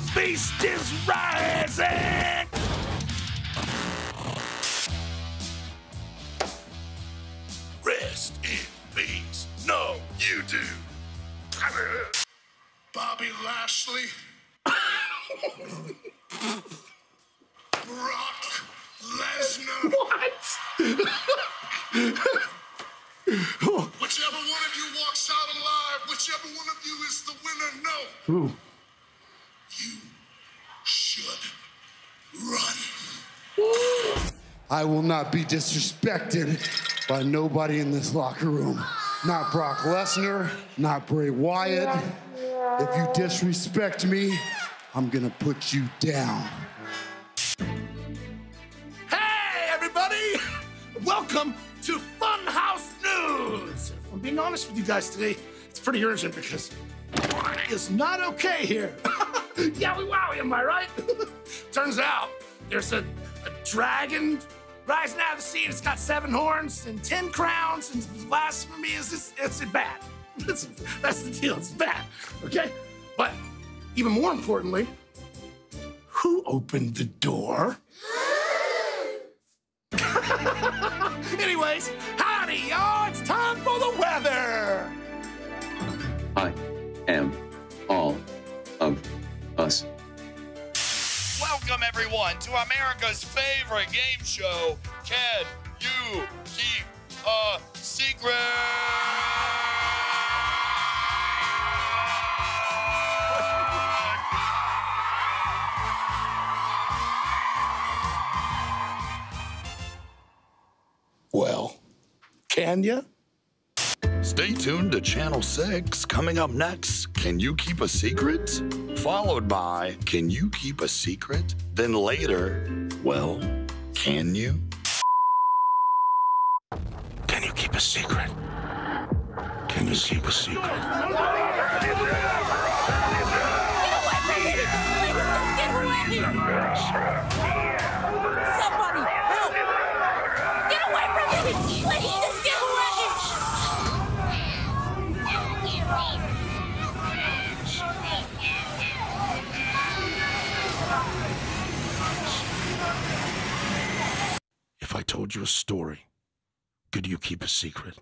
The beast is rising! Rest in peace. No, you do. Bobby Lashley. Brock Lesnar. What? Whichever one of you walks out alive, whichever one of you is the winner, no. Ooh. You should run. I will not be disrespected by nobody in this locker room. Not Brock Lesnar, not Bray Wyatt. If you disrespect me, I'm gonna put you down. Hey, everybody! Welcome to Funhouse News. If I'm being honest with you guys today, it's pretty urgent because it's not okay here. Yowie wowie, am I right? Turns out there's a dragon rising out of the sea. It's got 7 horns and 10 crowns, and blasphemy is it's bad. That's the deal. It's bad. Okay? But even more importantly, who opened the door? Anyways, howdy, y'all. It's time for the weather. I am all of us. Welcome, everyone, to America's favorite game show, Can You Keep a Secret? Well, can ya? Stay tuned to Channel 6. Coming up next, Can You Keep a Secret? Followed by, Can You Keep a Secret? Then later, well, can you? Can you keep a secret? Can you keep a secret? Somebody, help! Get away from me! Let me just get away! If I told you a story, could you keep a secret?